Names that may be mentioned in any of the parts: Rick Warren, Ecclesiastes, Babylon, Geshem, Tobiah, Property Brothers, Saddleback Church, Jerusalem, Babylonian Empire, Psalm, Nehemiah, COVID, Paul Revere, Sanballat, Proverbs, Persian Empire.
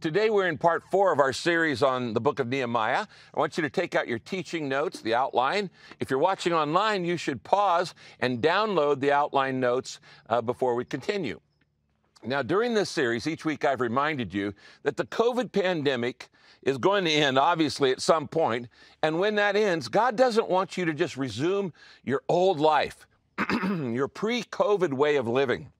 Today we're in part 4 of our series on the book of Nehemiah. I want you to take out your teaching notes, the outline. If you're watching online, you should pause and download the outline notes before we continue. Now, during this series, each week I've reminded you that the COVID pandemic is going to end, obviously, at some point. And when that ends, God doesn't want you to just resume your old life, your pre-COVID way of living.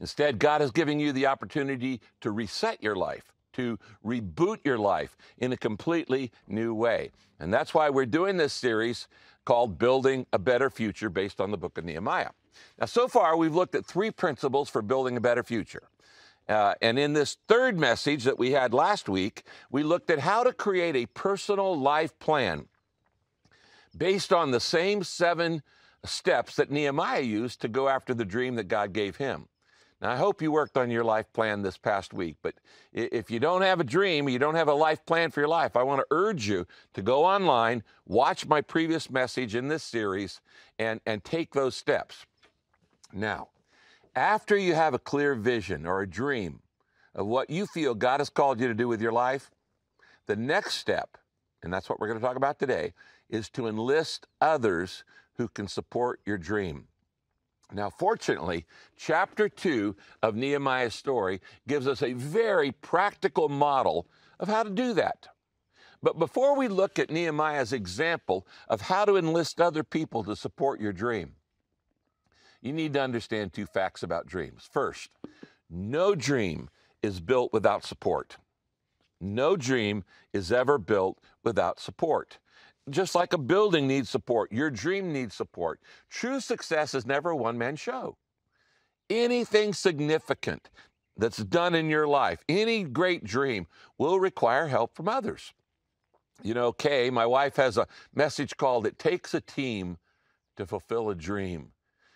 Instead, God is giving you the opportunity to reset your life, to reboot your life in a completely new way. And that's why we're doing this series called Building a Better Future, based on the book of Nehemiah. Now, so far, we've looked at 3 principles for building a better future. And in this third message that we had last week, we looked at how to create a personal life plan based on the same 7 steps that Nehemiah used to go after the dream that God gave him. Now, I hope you worked on your life plan this past week, but if you don't have a dream, you don't have a life plan for your life, I want to urge you to go online, watch my previous message in this series, and take those steps. Now, after you have a clear vision or a dream of what you feel God has called you to do with your life, the next step, and that's what we're going to talk about today, is to enlist others who can support your dream. Now, fortunately, chapter 2 of Nehemiah's story gives us a very practical model of how to do that. But before we look at Nehemiah's example of how to enlist other people to support your dream, you need to understand 2 facts about dreams. First, no dream is built without support. No dream is ever built without support. Just like a building needs support, your dream needs support. True success is never a one-man show. Anything significant that's done in your life, any great dream, will require help from others. You know, Kay, my wife, has a message called, "It Takes a Team to Fulfill a Dream."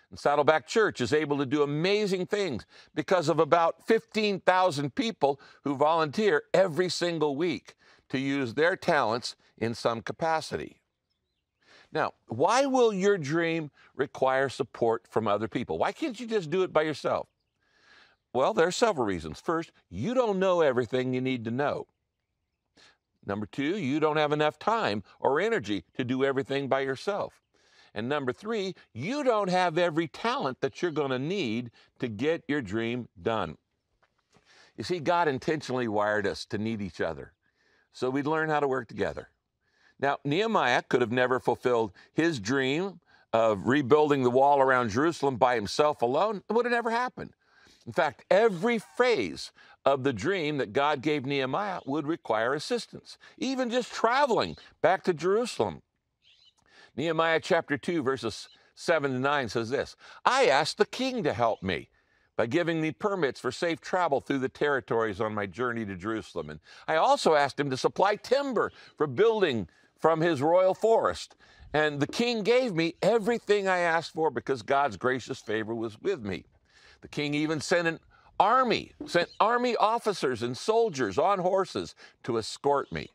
And Saddleback Church is able to do amazing things because of about 15,000 people who volunteer every single week to use their talents in some capacity. Now, why will your dream require support from other people? Why can't you just do it by yourself? Well, there are several reasons. First, you don't know everything you need to know. Number 2, you don't have enough time or energy to do everything by yourself. And number 3, you don't have every talent that you're going to need to get your dream done. You see, God intentionally wired us to need each other, so we'd learn how to work together. Now, Nehemiah could have never fulfilled his dream of rebuilding the wall around Jerusalem by himself alone. It would have never happened. In fact, every phase of the dream that God gave Nehemiah would require assistance, even just traveling back to Jerusalem. Nehemiah chapter 2, verses 7 to 9 says this: "I asked the king to help me by giving me permits for safe travel through the territories on my journey to Jerusalem. And I also asked him to supply timber for building from his royal forest. And the king gave me everything I asked for because God's gracious favor was with me. The king even sent army officers and soldiers on horses to escort me."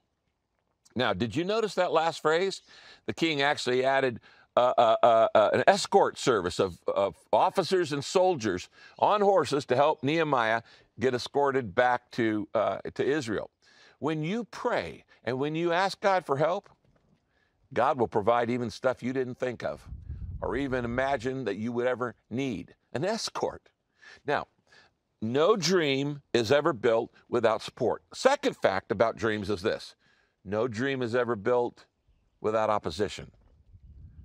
Now, did you notice that last phrase? The king actually added an escort service of officers and soldiers on horses to help Nehemiah get escorted back to Israel. When you pray and when you ask God for help, God will provide even stuff you didn't think of or even imagine that you would ever need: an escort. Now, no dream is ever built without support. Second fact about dreams is this: no dream is ever built without opposition.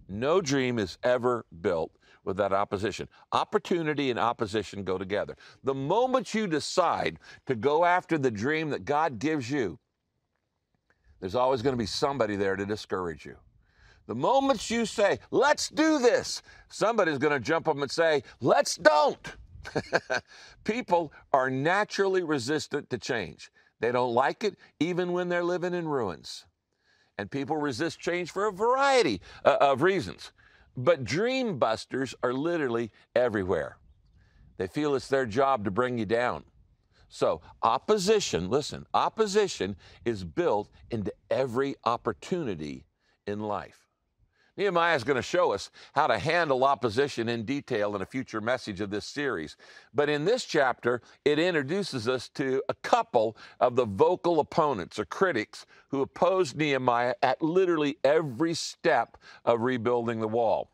No dream is ever built without opposition. Opportunity and opposition go together. The moment you decide to go after the dream that God gives you, there's always going to be somebody there to discourage you. The moment you say, "Let's do this," somebody's going to jump up and say, "Let's don't." People are naturally resistant to change. They don't like it, even when they're living in ruins. And people resist change for a variety of reasons. But dream busters are literally everywhere. They feel it's their job to bring you down. So opposition, listen, opposition is built into every opportunity in life. Nehemiah is going to show us how to handle opposition in detail in a future message of this series. But in this chapter, it introduces us to a couple of the vocal opponents or critics who opposed Nehemiah at literally every step of rebuilding the wall.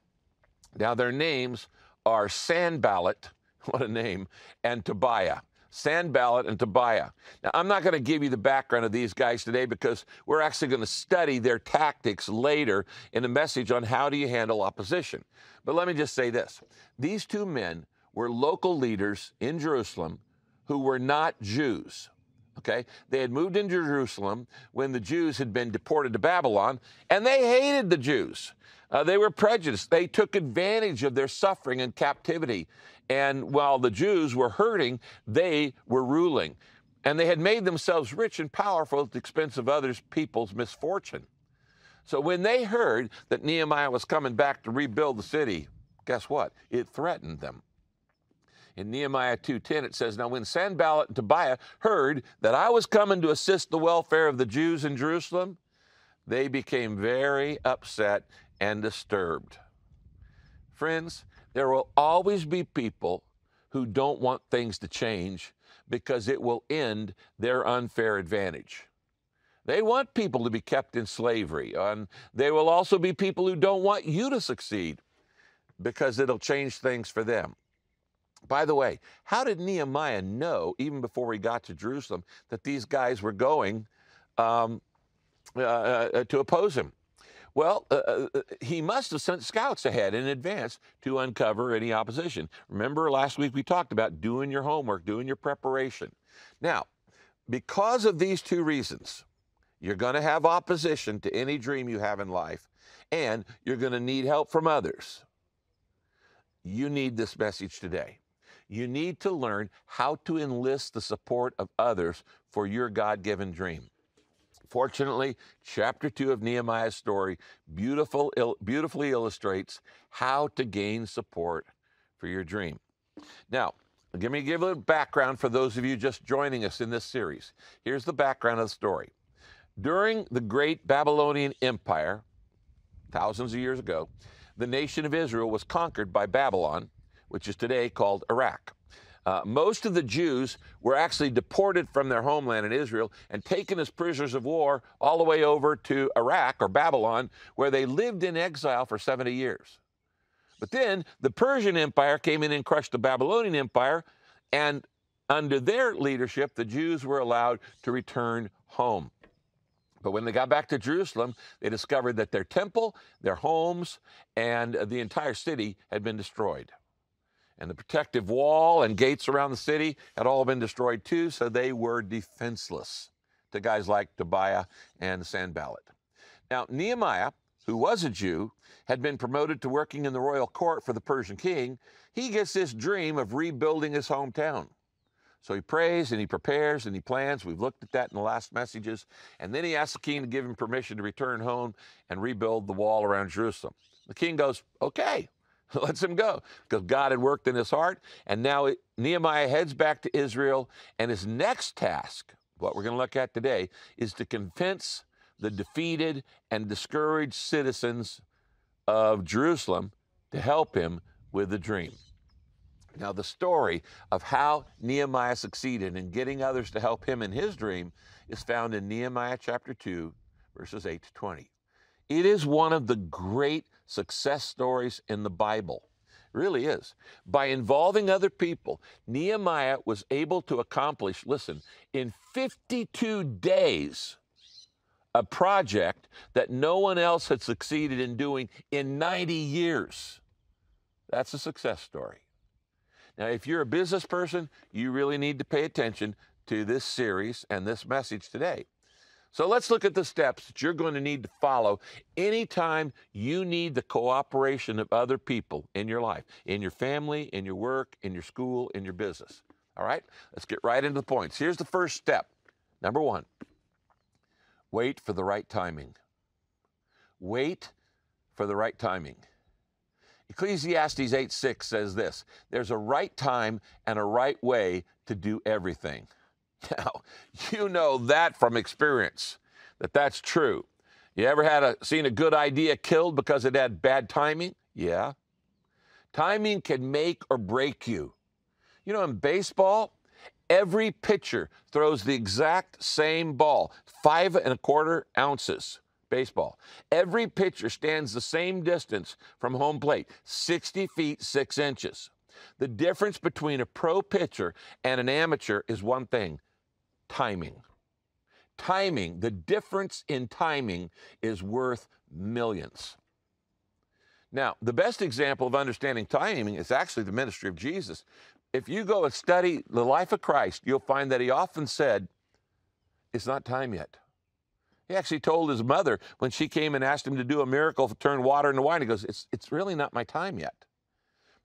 Now, their names are Sanballat, what a name, and Tobiah. Sanballat and Tobiah. Now, I'm not going to give you the background of these guys today because we're actually going to study their tactics later in the message on how do you handle opposition. But let me just say this. These two men were local leaders in Jerusalem who were not Jews, okay? They had moved into Jerusalem when the Jews had been deported to Babylon, and they hated the Jews. They were prejudiced. They took advantage of their suffering and captivity. And while the Jews were hurting, they were ruling. And they had made themselves rich and powerful at the expense of other people's misfortune. So when they heard that Nehemiah was coming back to rebuild the city, guess what? It threatened them. In Nehemiah 2:10, it says, "Now when Sanballat and Tobiah heard that I was coming to assist the welfare of the Jews in Jerusalem, they became very upset and disturbed." Friends, there will always be people who don't want things to change because it will end their unfair advantage. They want people to be kept in slavery, and there will also be people who don't want you to succeed because it'll change things for them. By the way, how did Nehemiah know, even before he got to Jerusalem, that these guys were going to oppose him? Well, he must have sent scouts ahead in advance to uncover any opposition. Remember last week we talked about doing your homework, doing your preparation. Now, because of these two reasons, you're going to have opposition to any dream you have in life, and you're going to need help from others. You need this message today. You need to learn how to enlist the support of others for your God-given dream. Fortunately, chapter 2 of Nehemiah's story beautifully illustrates how to gain support for your dream. Now, let me give a little background for those of you just joining us in this series. Here's the background of the story. During the Great Babylonian Empire, thousands of years ago, the nation of Israel was conquered by Babylon, which is today called Iraq. Most of the Jews were actually deported from their homeland in Israel and taken as prisoners of war all the way over to Iraq or Babylon, where they lived in exile for 70 years. But then the Persian Empire came in and crushed the Babylonian Empire, and under their leadership, the Jews were allowed to return home. But when they got back to Jerusalem, they discovered that their temple, their homes, and the entire city had been destroyed. And the protective wall and gates around the city had all been destroyed too, so they were defenseless to guys like Tobiah and Sanballat. Now, Nehemiah, who was a Jew, had been promoted to working in the royal court for the Persian king. He gets this dream of rebuilding his hometown. So he prays and he prepares and he plans. We've looked at that in the last messages. And then he asks the king to give him permission to return home and rebuild the wall around Jerusalem. The king goes, okay. Lets him go, because God had worked in his heart. And now Nehemiah heads back to Israel, and his next task, what we're going to look at today, is to convince the defeated and discouraged citizens of Jerusalem to help him with the dream. Now, the story of how Nehemiah succeeded in getting others to help him in his dream is found in Nehemiah chapter 2, verses 8 to 20. It is one of the great success stories in the Bible. It really is. By involving other people, Nehemiah was able to accomplish, listen, in 52 days, a project that no one else had succeeded in doing in 90 years. That's a success story. Now, if you're a business person, you really need to pay attention to this series and this message today. So let's look at the steps that you're going to need to follow anytime you need the cooperation of other people in your life, in your family, in your work, in your school, in your business. All right, let's get right into the points. Here's the first step. Number one, wait for the right timing. Wait for the right timing. Ecclesiastes 8:6 says this, "There's a right time and a right way to do everything." Now, you know that from experience, that's true. You ever seen a good idea killed because it had bad timing? Yeah. Timing can make or break you. You know, in baseball, every pitcher throws the exact same ball, 5 1/4 ounces, baseball. Every pitcher stands the same distance from home plate, 60 feet, 6 inches. The difference between a pro pitcher and an amateur is one thing, timing. Timing, the difference in timing is worth millions. Now, the best example of understanding timing is actually the ministry of Jesus. If you go and study the life of Christ, you'll find that he often said, it's not time yet. He actually told his mother when she came and asked him to do a miracle to turn water into wine, he goes, it's really not my time yet.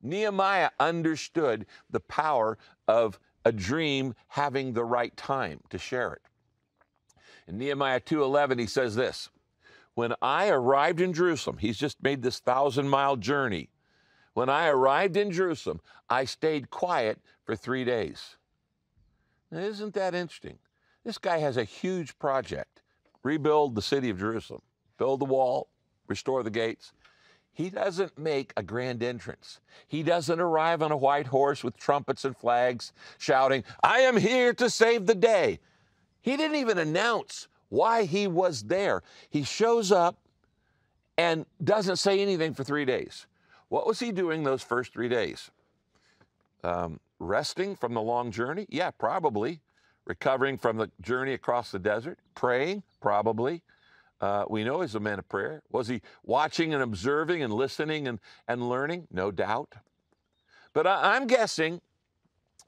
Nehemiah understood the power of a dream having the right time to share it. In Nehemiah 2:11, he says this, when I arrived in Jerusalem, he's just made this 1,000-mile journey. When I arrived in Jerusalem, I stayed quiet for 3 days. Now, isn't that interesting? This guy has a huge project. Rebuild the city of Jerusalem. Build the wall, restore the gates. He doesn't make a grand entrance. He doesn't arrive on a white horse with trumpets and flags shouting, I am here to save the day. He didn't even announce why he was there. He shows up and doesn't say anything for 3 days. What was he doing those first 3 days? Resting from the long journey? Yeah, probably. Recovering from the journey across the desert? Praying? Probably. We know he's a man of prayer. Was he watching and observing and listening and learning? No doubt. But I'm guessing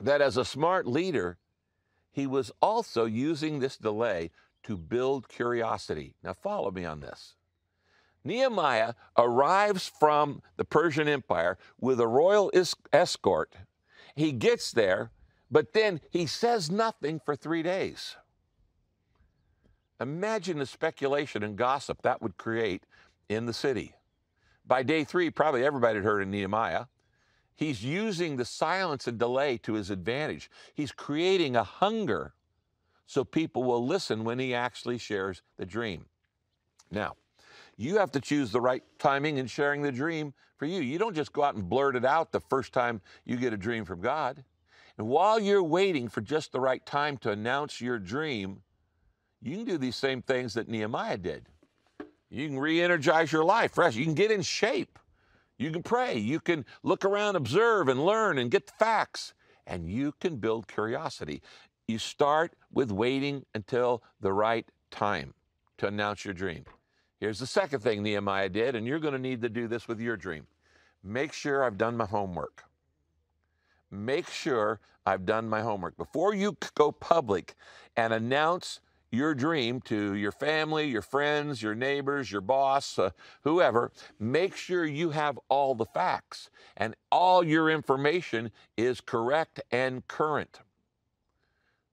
that as a smart leader, he was also using this delay to build curiosity. Now follow me on this. Nehemiah arrives from the Persian Empire with a royal escort. He gets there, but then he says nothing for 3 days. Imagine the speculation and gossip that would create in the city. By day 3, probably everybody had heard of Nehemiah. He's using the silence and delay to his advantage. He's creating a hunger so people will listen when he actually shares the dream. Now, you have to choose the right timing in sharing the dream for you. You don't just go out and blurt it out the first time you get a dream from God. And while you're waiting for just the right time to announce your dream, you can do these same things that Nehemiah did. You can re-energize your life fresh. You can get in shape. You can pray. You can look around, observe, and learn and get the facts. And you can build curiosity. You start with waiting until the right time to announce your dream. Here's the second thing Nehemiah did, and you're going to need to do this with your dream. Make sure I've done my homework. Make sure I've done my homework. Before you go public and announce your dream to your family, your friends, your neighbors, your boss, whoever, make sure you have all the facts and all your information is correct and current.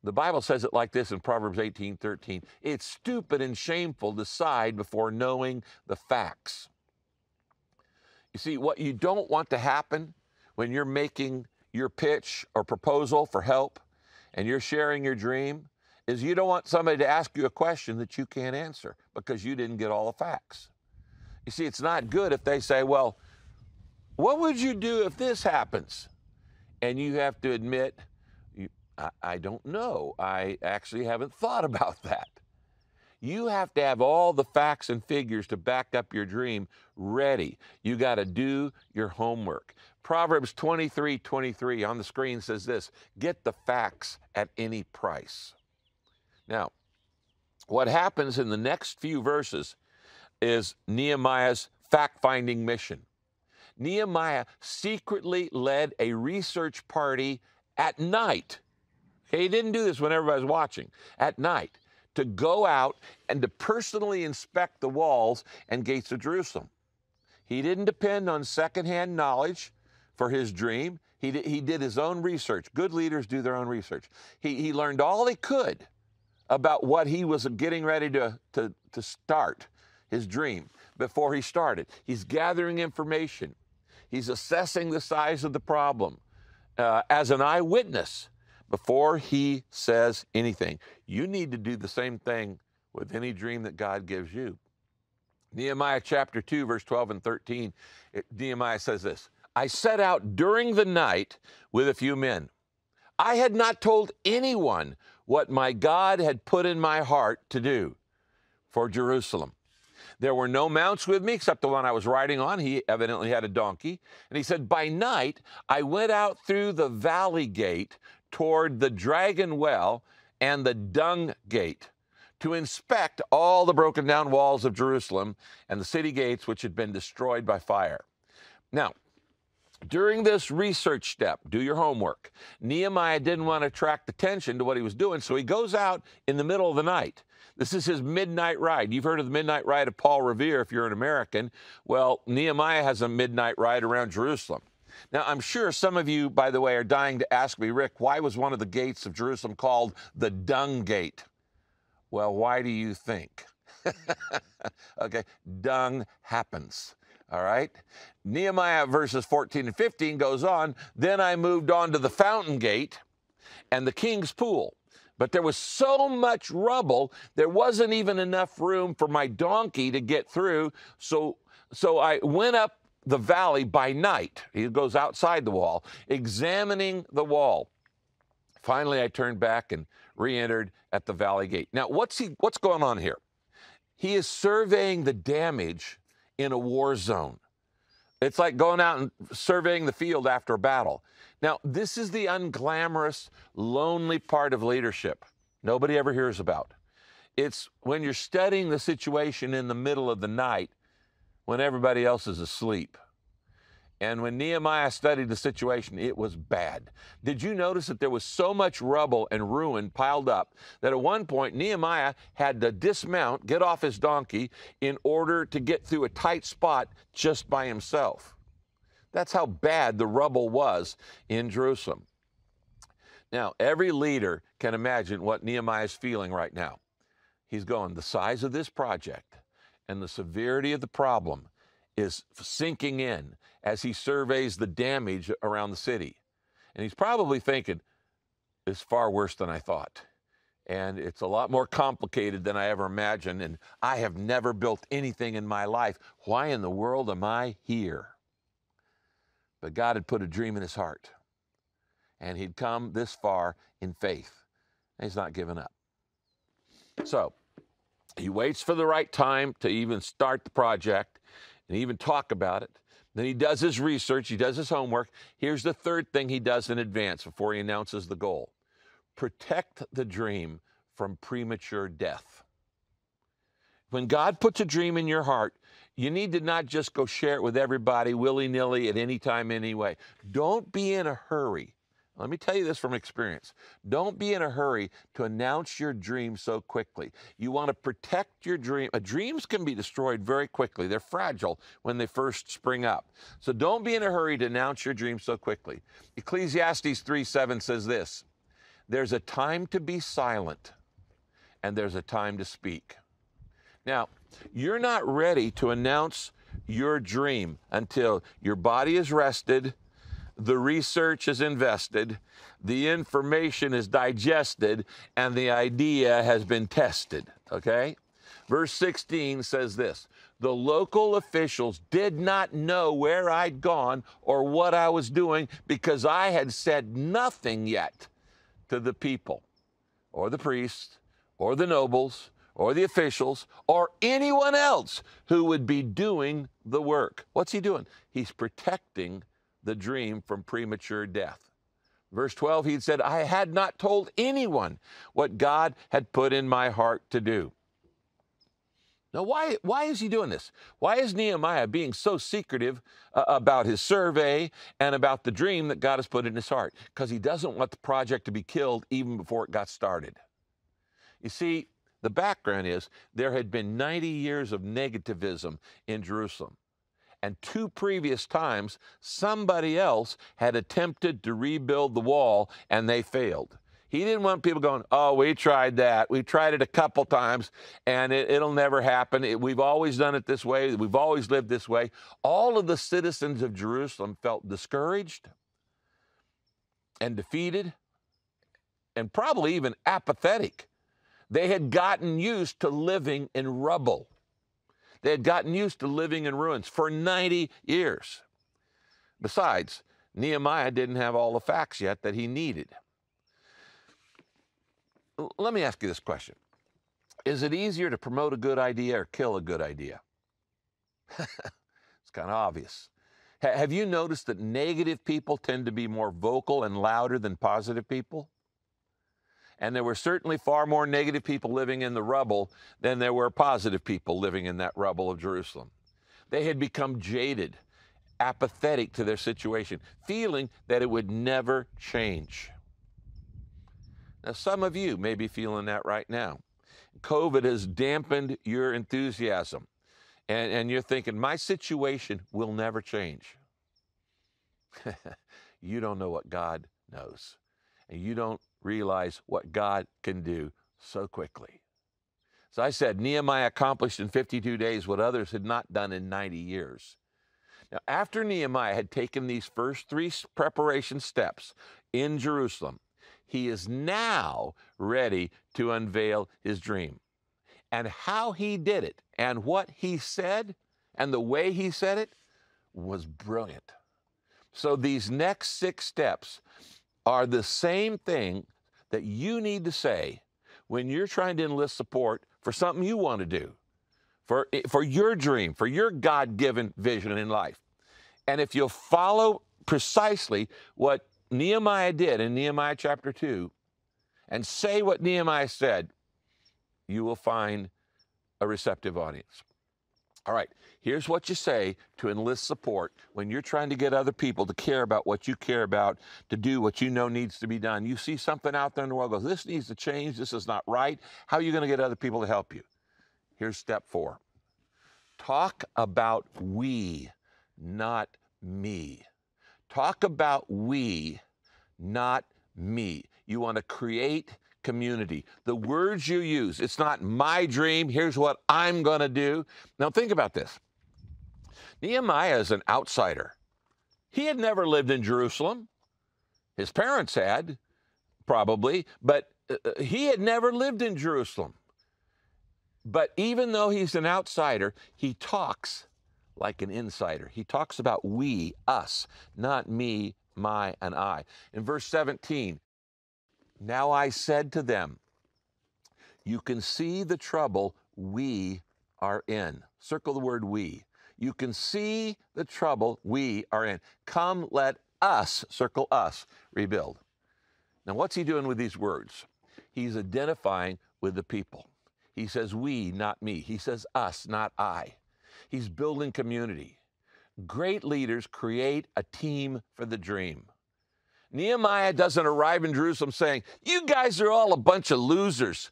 The Bible says it like this in Proverbs 18:13. It's stupid and shameful to side before knowing the facts. You see, what you don't want to happen when you're making your pitch or proposal for help and you're sharing your dream is you don't want somebody to ask you a question that you can't answer because you didn't get all the facts. You see, it's not good if they say, well, what would you do if this happens? And you have to admit, I don't know. I actually haven't thought about that. You have to have all the facts and figures to back up your dream ready. You got to do your homework. Proverbs 23:23 on the screen says this, get the facts at any price. Now, what happens in the next few verses is Nehemiah's fact-finding mission. Nehemiah secretly led a research party at night. Okay, he didn't do this when everybody's watching. At night, to go out and to personally inspect the walls and gates of Jerusalem. He didn't depend on secondhand knowledge for his dream. He did his own research. Good leaders do their own research. He learned all he could about what he was getting ready to start, his dream, before he started. He's gathering information. He's assessing the size of the problem as an eyewitness before he says anything. You need to do the same thing with any dream that God gives you. Nehemiah chapter 2, verse 12 and 13, Nehemiah says this, I set out during the night with a few men. I had not told anyone what my God had put in my heart to do for Jerusalem. There were no mounts with me except the one I was riding on. He evidently had a donkey. And he said, by night, I went out through the valley gate toward the dragon well and the dung gate to inspect all the broken down walls of Jerusalem and the city gates which had been destroyed by fire. Now, during this research step, do your homework, Nehemiah didn't want to attract attention to what he was doing, so he goes out in the middle of the night. This is his midnight ride. You've heard of the midnight ride of Paul Revere if you're an American. Well, Nehemiah has a midnight ride around Jerusalem. Now, I'm sure some of you, by the way, are dying to ask me, Rick, why was one of the gates of Jerusalem called the Dung Gate? Well, why do you think? Okay, dung happens. All right. Nehemiah verses 14 and 15 goes on. Then I moved on to the fountain gate and the king's pool. But there was so much rubble, there wasn't even enough room for my donkey to get through. So I went up the valley by night. He goes outside the wall, examining the wall. Finally, I turned back and re-entered at the valley gate. Now, what's going on here? He is surveying the damage in a war zone. It's like going out and surveying the field after a battle. Now, this is the unglamorous, lonely part of leadership nobody ever hears about. It's when you're studying the situation in the middle of the night when everybody else is asleep. And when Nehemiah studied the situation, it was bad. Did you notice that there was so much rubble and ruin piled up that at one point Nehemiah had to dismount, get off his donkey in order to get through a tight spot just by himself? That's how bad the rubble was in Jerusalem. Now, every leader can imagine what Nehemiah is feeling right now. He's going, the size of this project and the severity of the problem is sinking in as he surveys the damage around the city. And he's probably thinking, it's far worse than I thought. And it's a lot more complicated than I ever imagined. And I have never built anything in my life. Why in the world am I here? But God had put a dream in his heart. And he'd come this far in faith. And he's not giving up. So he waits for the right time to even start the project and even talk about it. Then he does his research, he does his homework. Here's the third thing he does in advance before he announces the goal. Protect the dream from premature death. When God puts a dream in your heart, you need to not just go share it with everybody willy-nilly at any time, anyway. Don't be in a hurry. Let me tell you this from experience. Don't be in a hurry to announce your dream so quickly. You want to protect your dream. Dreams can be destroyed very quickly. They're fragile when they first spring up. So don't be in a hurry to announce your dream so quickly. Ecclesiastes 3:7 says this, there's a time to be silent and there's a time to speak. Now, you're not ready to announce your dream until your body is rested, the research is invested, the information is digested, and the idea has been tested, okay? Verse 16 says this, the local officials did not know where I'd gone or what I was doing because I had said nothing yet to the people or the priests or the nobles or the officials or anyone else who would be doing the work. What's he doing? He's protecting the dream from premature death. Verse 12, he said, I had not told anyone what God had put in my heart to do. Now, why is he doing this? Why is Nehemiah being so secretive about his survey and about the dream that God has put in his heart? Because he doesn't want the project to be killed even before it got started. You see, the background is there had been 90 years of negativism in Jerusalem. And two previous times, somebody else had attempted to rebuild the wall and they failed. He didn't want people going, oh, we tried that. We tried it a couple times and it'll never happen. We've always done it this way. We've always lived this way. All of the citizens of Jerusalem felt discouraged and defeated and probably even apathetic. They had gotten used to living in rubble. They had gotten used to living in ruins for 90 years. Besides, Nehemiah didn't have all the facts yet that he needed. Let me ask you this question. Is it easier to promote a good idea or kill a good idea? It's kind of obvious. Have you noticed that negative people tend to be more vocal and louder than positive people? And there were certainly far more negative people living in the rubble than there were positive people living in that rubble of Jerusalem. They had become jaded, apathetic to their situation, feeling that it would never change. Now, some of you may be feeling that right now. COVID has dampened your enthusiasm, and you're thinking, my situation will never change. You don't know what God knows, and you don't realize what God can do so quickly. As I said, Nehemiah accomplished in 52 days what others had not done in 90 years. Now, after Nehemiah had taken these first three preparation steps in Jerusalem, he is now ready to unveil his dream. And how he did it and what he said and the way he said it was brilliant. So these next six steps are the same thing that you need to say when you're trying to enlist support for something you want to do, for your dream, for your God-given vision in life. And if you'll follow precisely what Nehemiah did in Nehemiah chapter 2 and say what Nehemiah said, you will find a receptive audience. All right, here's what you say to enlist support when you're trying to get other people to care about what you care about, to do what you know needs to be done. You see something out there in the world, goes, this needs to change, this is not right. How are you going to get other people to help you? Here's step 4. Talk about we, not me. Talk about we, not me. You want to create community. The words you use, it's not my dream, here's what I'm going to do. Now think about this. Nehemiah is an outsider. He had never lived in Jerusalem. His parents had, probably, but he had never lived in Jerusalem. But even though he's an outsider, he talks like an insider. He talks about we, us, not me, my, and I. In verse 17, now I said to them, you can see the trouble we are in. Circle the word we. You can see the trouble we are in. Come, let us, circle us, rebuild. Now, what's he doing with these words? He's identifying with the people. He says we, not me. He says us, not I. He's building community. Great leaders create a team for the dream. Nehemiah doesn't arrive in Jerusalem saying, you guys are all a bunch of losers.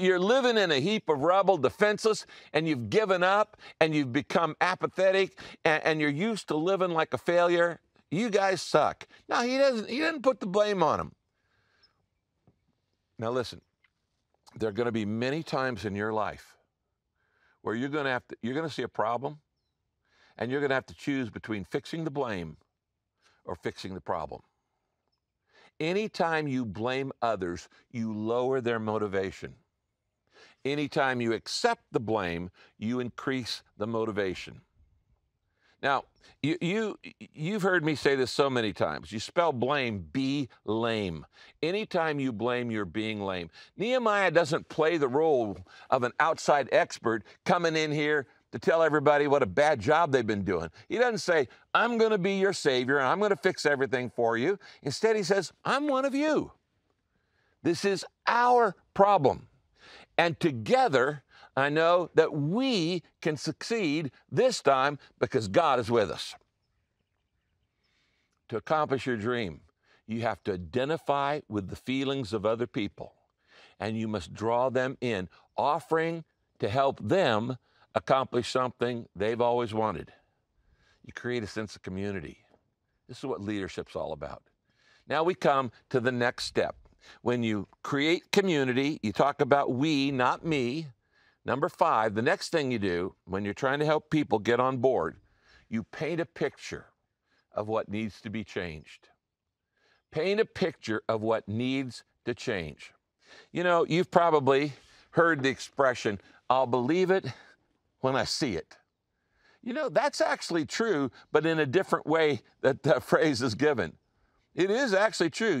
You're living in a heap of rubble, defenseless, and you've given up, and you've become apathetic, and you're used to living like a failure. You guys suck. No, he doesn't put the blame on them. Now listen, there are going to be many times in your life where you're going to see a problem, and you're going to have to choose between fixing the blame or fixing the problem. Anytime you blame others, you lower their motivation. Anytime you accept the blame, you increase the motivation. Now, you've heard me say this so many times. You spell blame, be lame. Anytime you blame, you're being lame. Nehemiah doesn't play the role of an outside expert coming in here to tell everybody what a bad job they've been doing. He doesn't say, I'm going to be your savior and I'm going to fix everything for you. Instead, he says, I'm one of you. This is our problem. And together, I know that we can succeed this time because God is with us. To accomplish your dream, you have to identify with the feelings of other people, and you must draw them in, offering to help them accomplish something they've always wanted. You create a sense of community. This is what leadership's all about. Now we come to the next step. When you create community, you talk about we, not me. Number 5, the next thing you do when you're trying to help people get on board, you paint a picture of what needs to be changed. Paint a picture of what needs to change. You know, you've probably heard the expression, I'll believe it when I see it. You know, that's actually true, but in a different way that that phrase is given. It is actually true.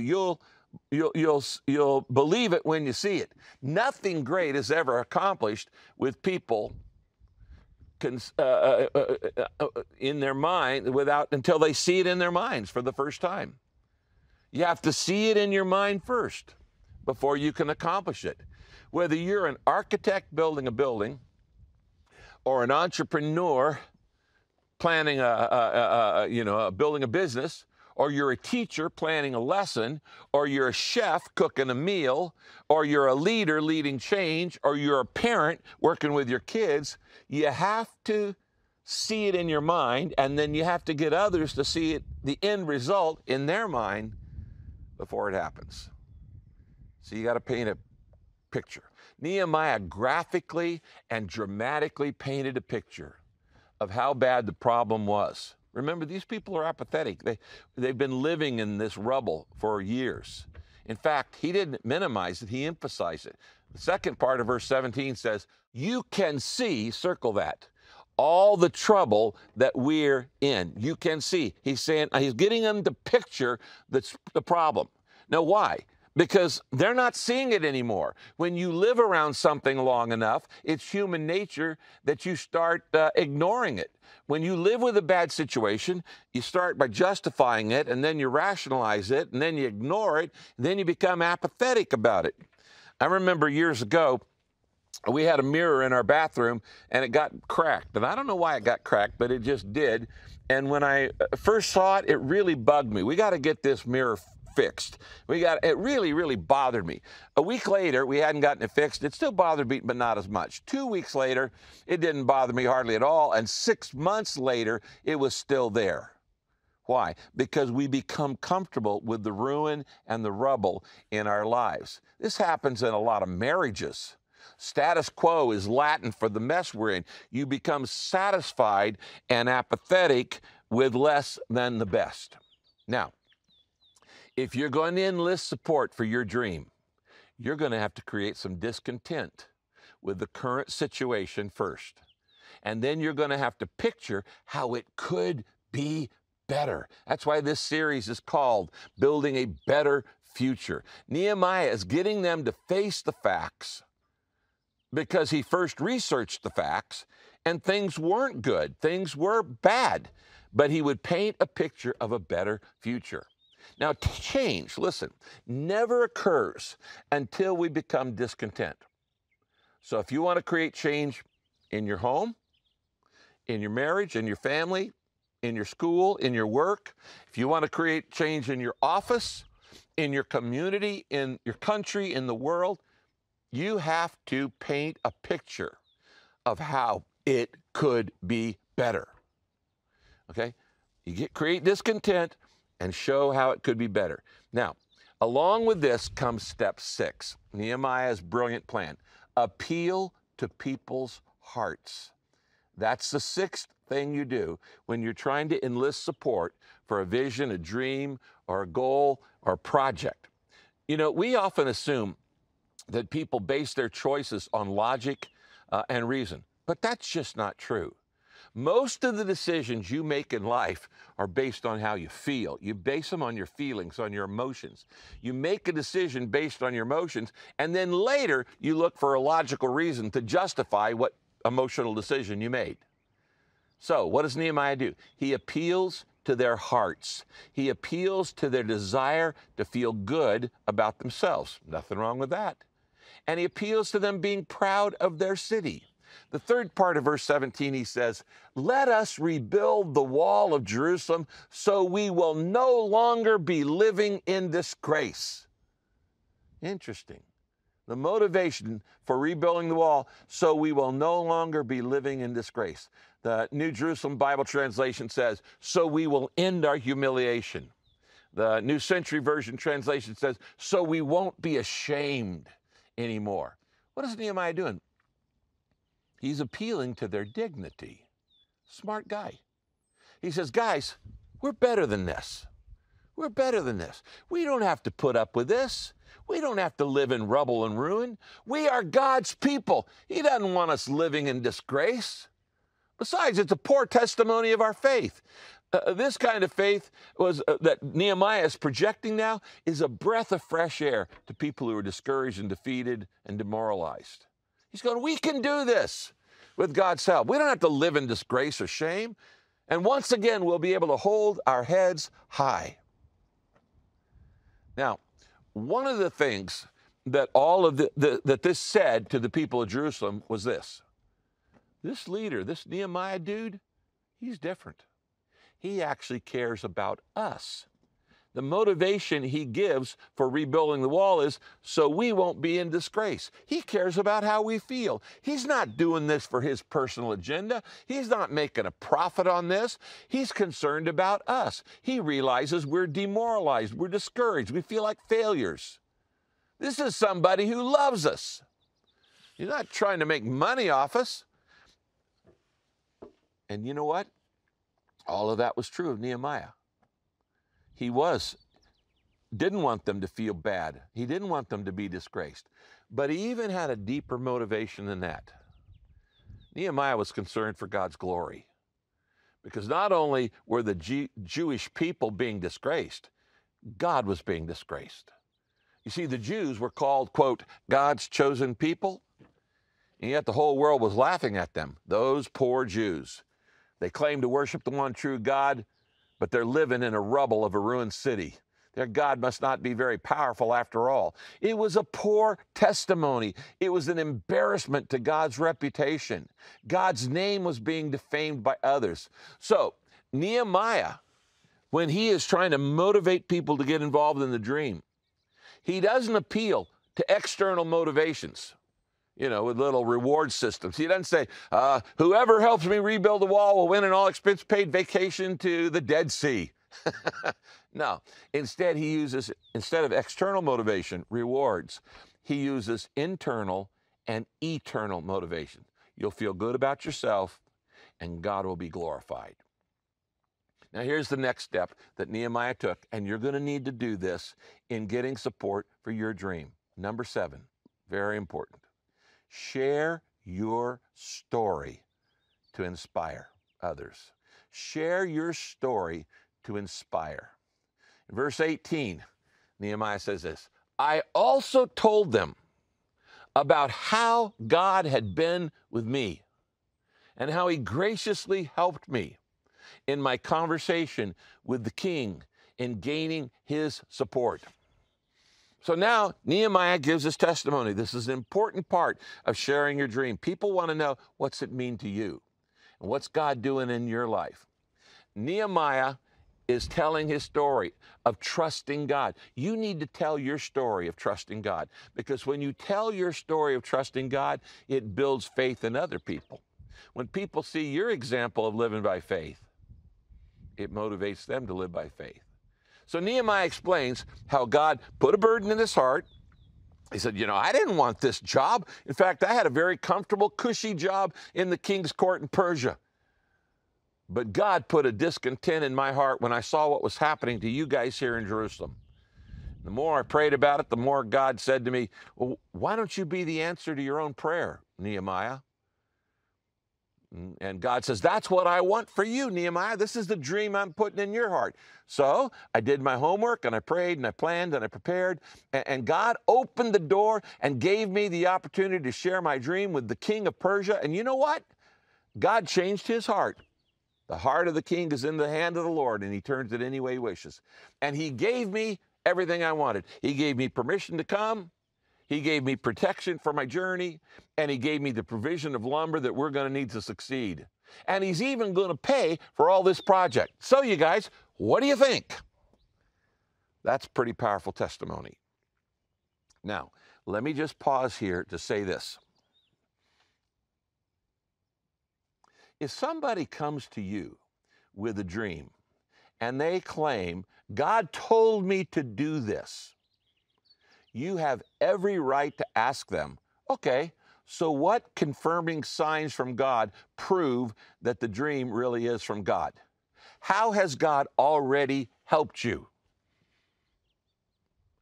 You'll believe it when you see it. Nothing great is ever accomplished with people in their mind until they see it in their minds for the first time. You have to see it in your mind first before you can accomplish it. Whether you're an architect building a building or an entrepreneur planning building a business, or you're a teacher planning a lesson, or you're a chef cooking a meal, or you're a leader leading change, or you're a parent working with your kids, you have to see it in your mind, and then you have to get others to see it, the end result in their mind before it happens. So you got to paint a picture. Nehemiah graphically and dramatically painted a picture of how bad the problem was. Remember, these people are apathetic. They've been living in this rubble for years. In fact, he didn't minimize it, he emphasized it. The second part of verse 17 says, you can see, circle that, all the trouble that we're in. You can see. He's saying, he's getting them to picture the problem. Now, why? Because they're not seeing it anymore. When you live around something long enough, it's human nature that you start ignoring it. When you live with a bad situation, you start by justifying it, and then you rationalize it, and then you ignore it, and then you become apathetic about it. I remember years ago, we had a mirror in our bathroom, and it got cracked. And I don't know why it got cracked, but it just did. And when I first saw it, it really bugged me. We got to get this mirror fixed. It really, really bothered me. A week later, we hadn't gotten it fixed. It still bothered me, but not as much. 2 weeks later, it didn't bother me hardly at all. And 6 months later, it was still there. Why? Because we become comfortable with the ruin and the rubble in our lives. This happens in a lot of marriages. Status quo is Latin for the mess we're in. You become satisfied and apathetic with less than the best. Now, if you're going to enlist support for your dream, you're going to have to create some discontent with the current situation first. And then you're going to have to picture how it could be better. That's why this series is called Building a Better Future. Nehemiah is getting them to face the facts because he first researched the facts and things weren't good, things were bad, but he would paint a picture of a better future. Now, change, listen, never occurs until we become discontent. So if you want to create change in your home, in your marriage, in your family, in your school, in your work, if you want to create change in your office, in your community, in your country, in the world, you have to paint a picture of how it could be better. Okay? You create discontent and show how it could be better. Now, along with this comes step 6, Nehemiah's brilliant plan, appeal to people's hearts. That's the 6th thing you do when you're trying to enlist support for a vision, a dream, or a goal, or a project. You know, we often assume that people base their choices on logic and reason, but that's just not true. Most of the decisions you make in life are based on how you feel. You base them on your feelings, on your emotions. You make a decision based on your emotions, and then later you look for a logical reason to justify what emotional decision you made. So what does Nehemiah do? He appeals to their hearts. He appeals to their desire to feel good about themselves. Nothing wrong with that. And he appeals to them being proud of their city. The third part of verse 17, he says, let us rebuild the wall of Jerusalem so we will no longer be living in disgrace. Interesting. The motivation for rebuilding the wall, so we will no longer be living in disgrace. The New Jerusalem Bible translation says, so we will end our humiliation. The New Century Version translation says, so we won't be ashamed anymore. What is Nehemiah doing? He's appealing to their dignity. Smart guy. He says, guys, we're better than this. We're better than this. We don't have to put up with this. We don't have to live in rubble and ruin. We are God's people. He doesn't want us living in disgrace. Besides, it's a poor testimony of our faith. This kind of faith was that Nehemiah is projecting now is a breath of fresh air to people who are discouraged and defeated and demoralized. He's going, we can do this with God's help. We don't have to live in disgrace or shame. And once again, we'll be able to hold our heads high. Now, one of the things that this said to the people of Jerusalem was this. This leader, this Nehemiah dude, he's different. He actually cares about us. The motivation he gives for rebuilding the wall is so we won't be in disgrace. He cares about how we feel. He's not doing this for his personal agenda. He's not making a profit on this. He's concerned about us. He realizes we're demoralized, we're discouraged, we feel like failures. This is somebody who loves us. He's not trying to make money off us. And you know what? All of that was true of Nehemiah. He didn't want them to feel bad. He didn't want them to be disgraced. But he even had a deeper motivation than that. Nehemiah was concerned for God's glory, because not only were the Jewish people being disgraced, God was being disgraced. You see, the Jews were called, quote, God's chosen people, and yet the whole world was laughing at them, those poor Jews. They claim to worship the one true God, but they're living in a rubble of a ruined city. Their God must not be very powerful after all. It was a poor testimony. It was an embarrassment to God's reputation. God's name was being defamed by others. So Nehemiah, when he is trying to motivate people to get involved in the dream, he doesn't appeal to external motivations, you know, with little reward systems. He doesn't say, whoever helps me rebuild the wall will win an all-expense-paid vacation to the Dead Sea. No. Instead, he uses, instead of external motivation, rewards, he uses internal and eternal motivation. You'll feel good about yourself, and God will be glorified. Now, here's the next step that Nehemiah took, and you're going to need to do this in getting support for your dream. Number 7, very important. Share your story to inspire others. Share your story to inspire. In verse 18, Nehemiah says this, I also told them about how God had been with me and how he graciously helped me in my conversation with the king in gaining his support. So now Nehemiah gives his testimony. This is an important part of sharing your dream. People want to know, what's it mean to you? And what's God doing in your life? Nehemiah is telling his story of trusting God. You need to tell your story of trusting God, because when you tell your story of trusting God, it builds faith in other people. When people see your example of living by faith, it motivates them to live by faith. So Nehemiah explains how God put a burden in his heart. He said, you know, I didn't want this job. In fact, I had a very comfortable, cushy job in the king's court in Persia. But God put a discontent in my heart when I saw what was happening to you guys here in Jerusalem. The more I prayed about it, the more God said to me, well, why don't you be the answer to your own prayer, Nehemiah? And God says, that's what I want for you, Nehemiah. This is the dream I'm putting in your heart. So I did my homework, and I prayed, and I planned, and I prepared. And God opened the door and gave me the opportunity to share my dream with the king of Persia. And you know what? God changed his heart. The heart of the king is in the hand of the Lord, and he turns it any way he wishes. And he gave me everything I wanted. He gave me permission to come. He gave me protection for my journey, and he gave me the provision of lumber that we're going to need to succeed. And he's even going to pay for all this project. So you guys, what do you think? That's pretty powerful testimony. Now, let me just pause here to say this. If somebody comes to you with a dream and they claim, God told me to do this, you have every right to ask them, okay, so what confirming signs from God prove that the dream really is from God? How has God already helped you?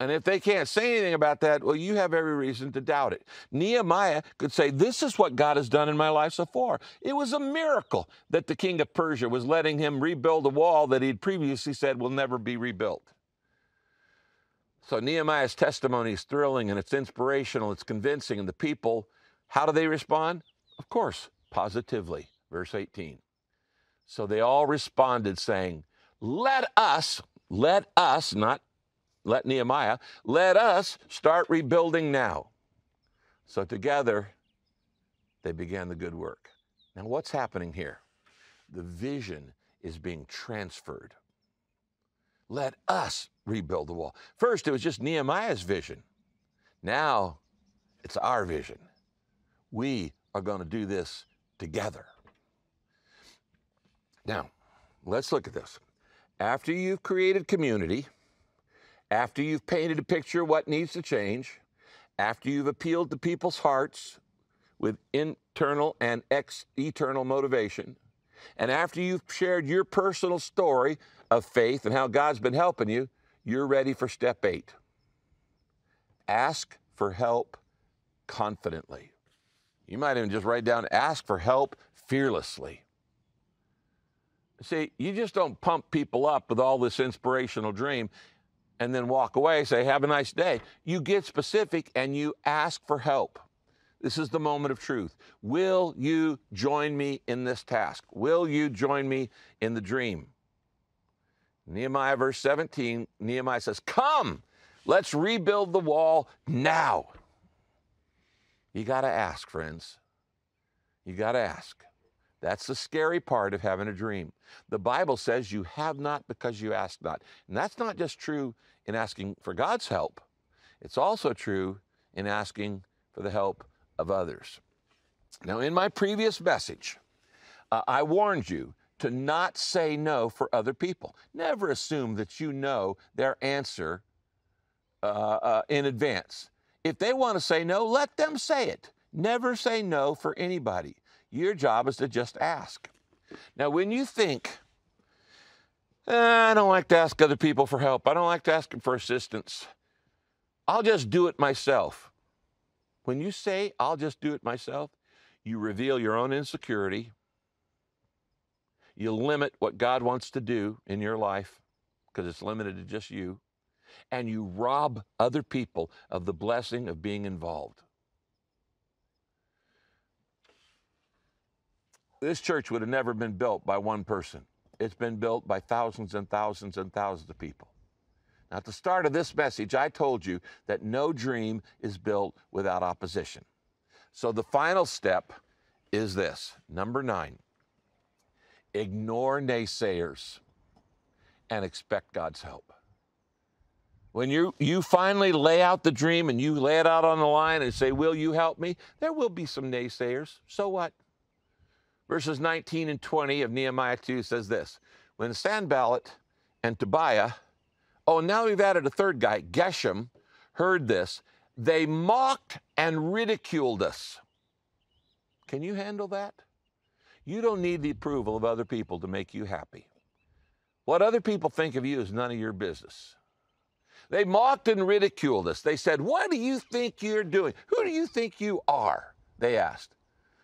And if they can't say anything about that, well, you have every reason to doubt it. Nehemiah could say, this is what God has done in my life so far. It was a miracle that the king of Persia was letting him rebuild a wall that he'd previously said will never be rebuilt. So Nehemiah's testimony is thrilling, and it's inspirational, it's convincing, and the people, how do they respond? Of course, positively. Verse 18. So they all responded saying, let us start rebuilding now. So together, they began the good work. Now what's happening here? The vision is being transferred. Let us rebuild the wall. First, it was just Nehemiah's vision. Now, it's our vision. We are going to do this together. Now, let's look at this. After you've created community, after you've painted a picture of what needs to change, after you've appealed to people's hearts with internal and eternal motivation, and after you've shared your personal story of faith and how God's been helping you, you're ready for step 8. Ask for help confidently. You might even just write down, ask for help fearlessly. See, you just don't pump people up with all this inspirational dream and then walk away, say, have a nice day. You get specific and you ask for help. This is the moment of truth. Will you join me in this task? Will you join me in the dream? Nehemiah, verse 17, Nehemiah says, come, let's rebuild the wall now. You got to ask, friends. You got to ask. That's the scary part of having a dream. The Bible says you have not because you ask not. And that's not just true in asking for God's help. It's also true in asking for the help of others. Now, in my previous message, I warned you to not say no for other people. Never assume that you know their answer in advance. If they want to say no, let them say it. Never say no for anybody. Your job is to just ask. Now, when you think, I don't like to ask other people for help. I don't like to ask them for assistance. I'll just do it myself. When you say, I'll just do it myself, you reveal your own insecurity. You limit what God wants to do in your life because it's limited to just you, and you rob other people of the blessing of being involved. This church would have never been built by one person. It's been built by thousands and thousands and thousands of people. Now, at the start of this message, I told you that no dream is built without opposition. So the final step is this, number 9. Ignore naysayers and expect God's help. When you finally lay out the dream and you lay it out on the line and say, will you help me? There will be some naysayers. So what? Verses 19 and 20 of Nehemiah 2 says this. When Sanballat and Tobiah, oh, now we've added a third guy, Geshem, heard this, they mocked and ridiculed us. Can you handle that? You don't need the approval of other people to make you happy. What other people think of you is none of your business. They mocked and ridiculed us. They said, what do you think you're doing? Who do you think you are? They asked.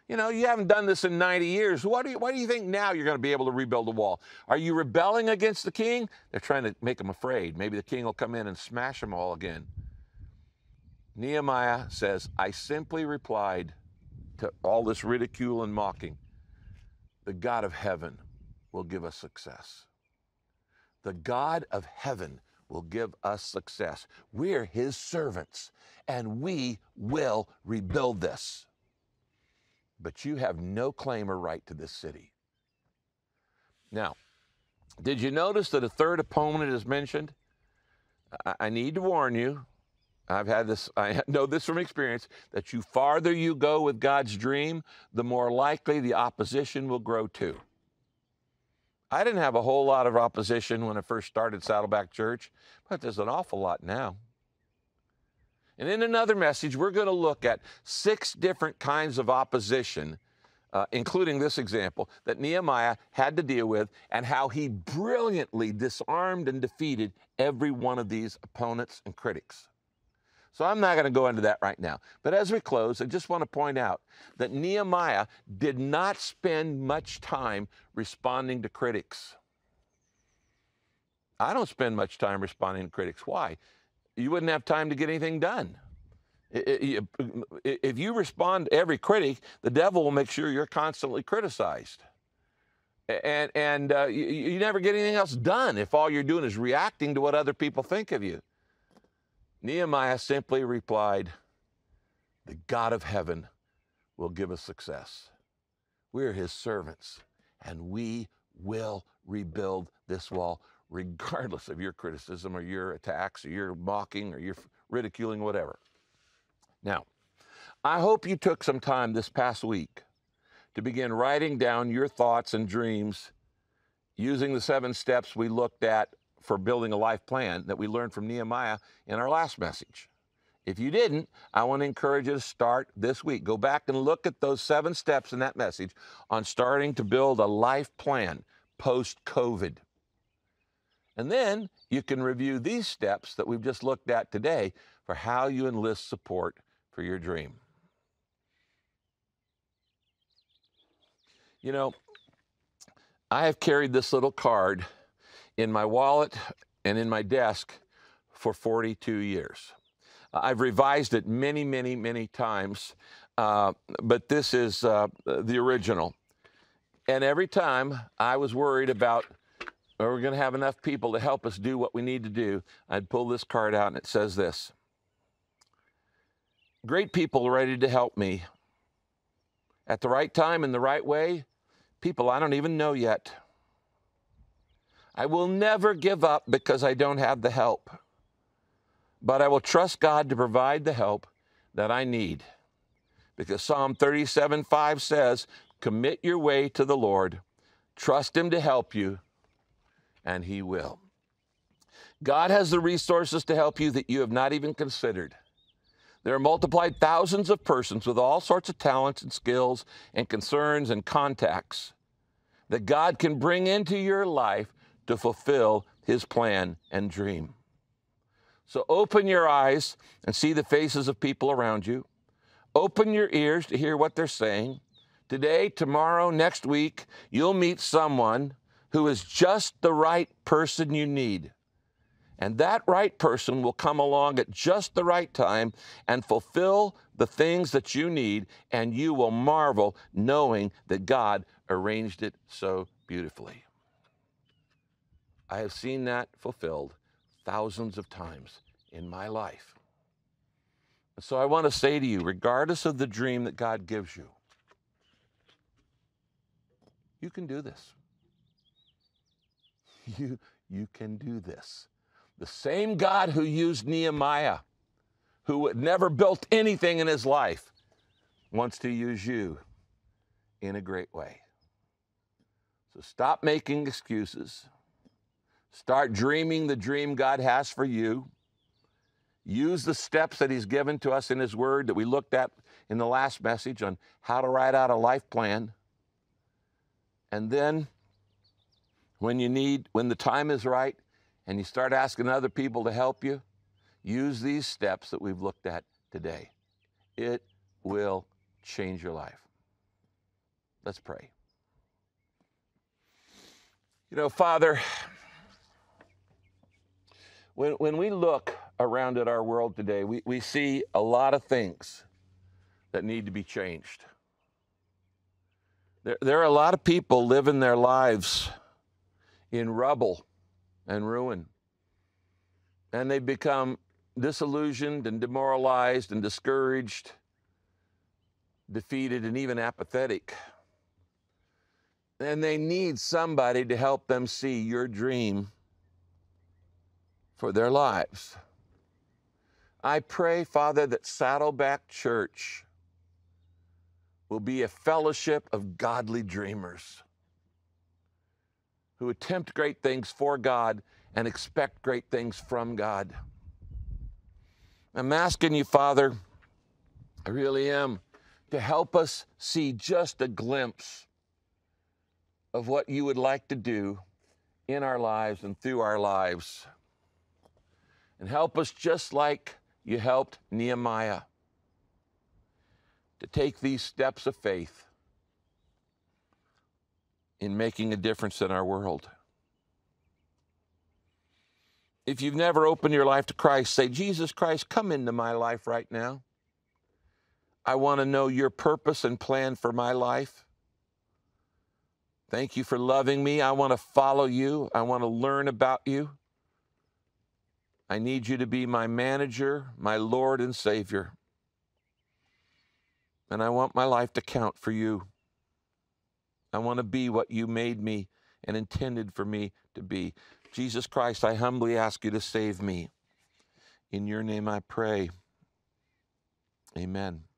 You know, you haven't done this in 90 years. Why do you think now you're going to be able to rebuild a wall? Are you rebelling against the king? They're trying to make him afraid. Maybe the king will come in and smash them all again. Nehemiah says, I simply replied to all this ridicule and mocking. The God of heaven will give us success. The God of heaven will give us success. We're his servants, and we will rebuild this. But you have no claim or right to this city. Now, did you notice that a third opponent is mentioned? I need to warn you, I know this from experience, that you farther you go with God's dream, the more likely the opposition will grow too. I didn't have a whole lot of opposition when I first started Saddleback Church, but there's an awful lot now. And in another message, we're going to look at 6 different kinds of opposition including this example, that Nehemiah had to deal with, and how he brilliantly disarmed and defeated every one of these opponents and critics. So I'm not going to go into that right now. But as we close, I just want to point out that Nehemiah did not spend much time responding to critics. I don't spend much time responding to critics. Why? You wouldn't have time to get anything done. If you respond to every critic, the devil will make sure you're constantly criticized. And you never get anything else done if all you're doing is reacting to what other people think of you. Nehemiah simply replied, "The God of heaven will give us success. We're his servants, and we will rebuild this wall," regardless of your criticism or your attacks or your mocking or your ridiculing, whatever. Now, I hope you took some time this past week to begin writing down your thoughts and dreams using the 7 steps we looked at for building a life plan that we learned from Nehemiah in our last message. If you didn't, I want to encourage you to start this week. Go back and look at those 7 steps in that message on starting to build a life plan post-COVID. And then you can review these steps that we've just looked at today for how you enlist support for your dream. You know, I have carried this little card in my wallet and in my desk for 42 years. I've revised it many, many, many times, but this is the original. And every time I was worried about, are we going to have enough people to help us do what we need to do, I'd pull this card out and it says this: great people ready to help me. At the right time, in the right way, people I don't even know yet. I will never give up because I don't have the help, but I will trust God to provide the help that I need, because Psalm 37:5 says, commit your way to the Lord, trust him to help you, and he will. God has the resources to help you that you have not even considered. There are multiplied thousands of persons with all sorts of talents and skills and concerns and contacts that God can bring into your life to fulfill his plan and dream. So open your eyes and see the faces of people around you. Open your ears to hear what they're saying. Today, tomorrow, next week, you'll meet someone who is just the right person you need. And that right person will come along at just the right time and fulfill the things that you need, and you will marvel knowing that God arranged it so beautifully. I have seen that fulfilled thousands of times in my life. So I want to say to you, regardless of the dream that God gives you, you can do this. You can do this. The same God who used Nehemiah, who had never built anything in his life, wants to use you in a great way. So stop making excuses. Start dreaming the dream God has for you. Use the steps that he's given to us in his word that we looked at in the last message on how to write out a life plan. And then when the time is right and you start asking other people to help you, use these steps that we've looked at today. It will change your life. Let's pray. You know, Father, When we look around at our world today, we see a lot of things that need to be changed. There are a lot of people living their lives in rubble and ruin, and they become disillusioned and demoralized and discouraged, defeated, and even apathetic. And they need somebody to help them see your dream for their lives. I pray, Father, that Saddleback Church will be a fellowship of godly dreamers who attempt great things for God and expect great things from God. I'm asking you, Father, I really am, to help us see just a glimpse of what you would like to do in our lives and through our lives. And help us just like you helped Nehemiah to take these steps of faith in making a difference in our world. If you've never opened your life to Christ, say, Jesus Christ, come into my life right now. I want to know your purpose and plan for my life. Thank you for loving me. I want to follow you. I want to learn about you. I need you to be my manager, my Lord and Savior. And I want my life to count for you. I want to be what you made me and intended for me to be. Jesus Christ, I humbly ask you to save me. In your name I pray. Amen.